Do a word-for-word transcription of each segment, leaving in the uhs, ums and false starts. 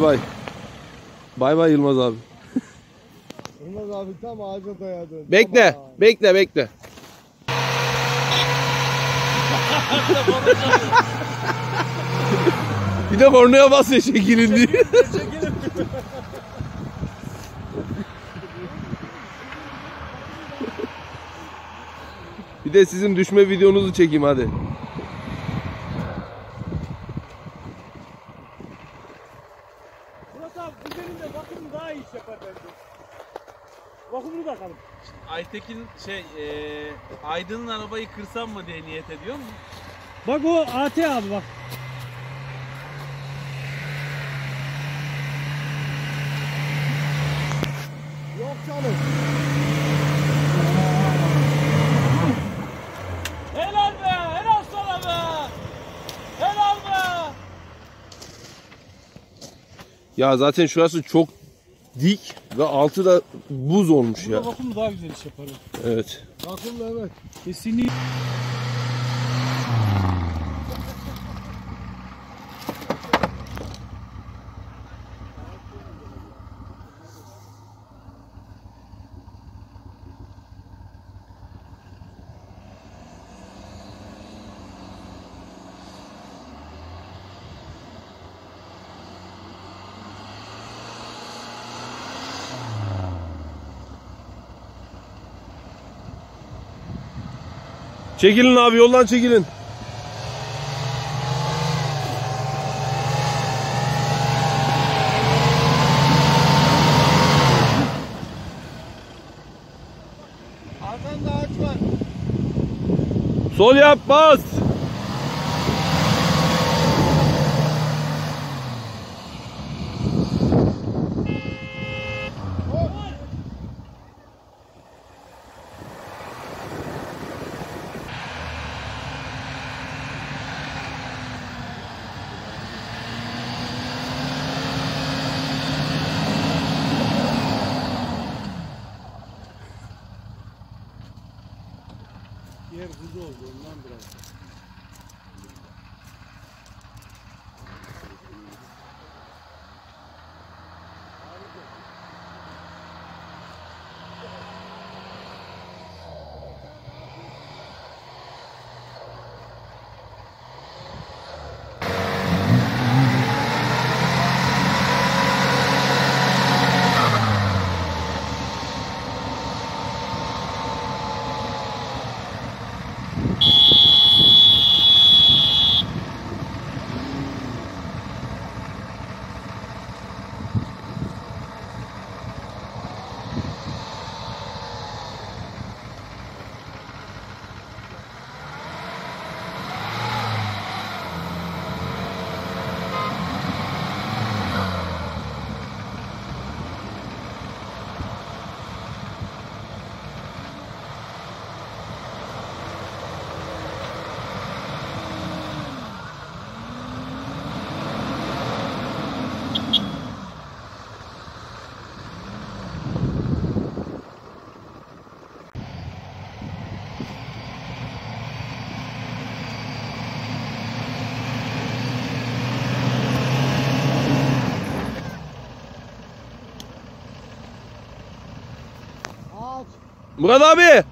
Bay bay. Bay bay Yılmaz abi. Yılmaz abi tam ağaca dayadı. Bekle, tamam. bekle, bekle. Bir de hornaya bas ya çekilin diye. Çekilin. Bir de sizin düşme videonuzu çekeyim hadi. Murat abi güzelim de bakım daha iyi iş yapar bence. Bakımını da atalım. Aytekin şey e, Aydın'ın arabayı kırsam mı diye niyet ediyor mu? Bak o Ati abi bak. Yok canım. Helal be, helal sana be. Helal be. Ya zaten şurası çok dik ve altı da buz olmuş burada ya. Vakumlu daha güzel iş yapar. Evet. Vakumlu evet. Kesinlikle. Çekilin abi, yoldan çekilin. Arkanda ağaç var. Sol yap, bas. Yer buz oldu ondan biraz. Murat abi.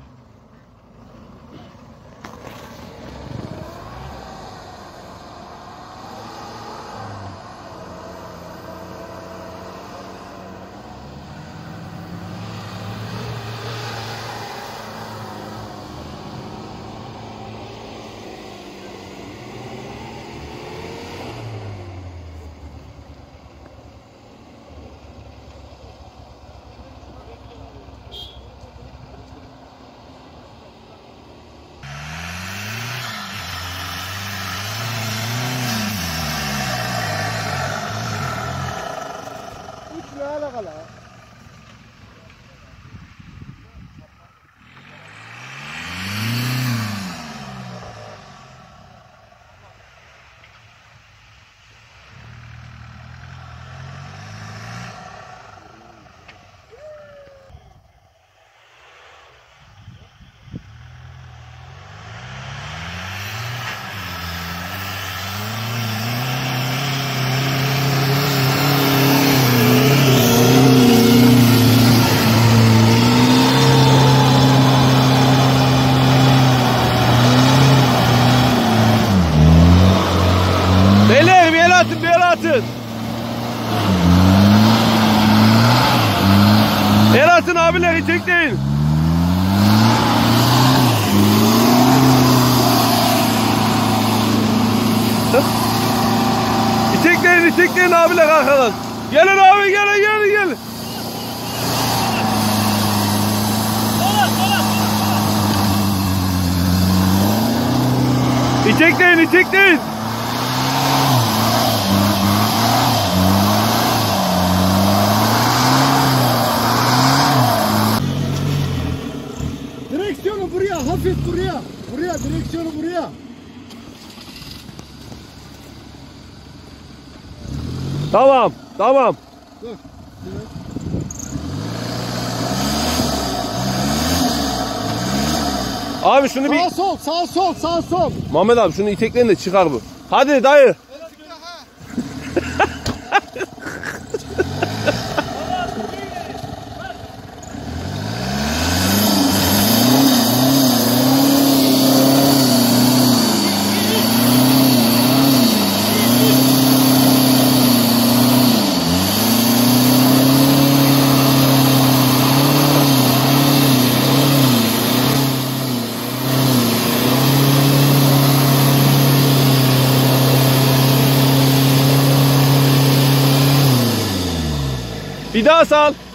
abiler itekleyin. İtekleyin itekleyin abiler arkadan. Gelin abi gelin gelin gelin. İtekleyin itekleyin. Direksiyonu buraya, hafif buraya. Buraya, direksiyonu buraya. Tamam, tamam. Dur. Evet. Abi şunu sağ bir... Sağ sol, sağ sol, sağ sol. Muhammed abi şunu itekleyin de çıkar bu. Hadi dayı. Bir daha sal.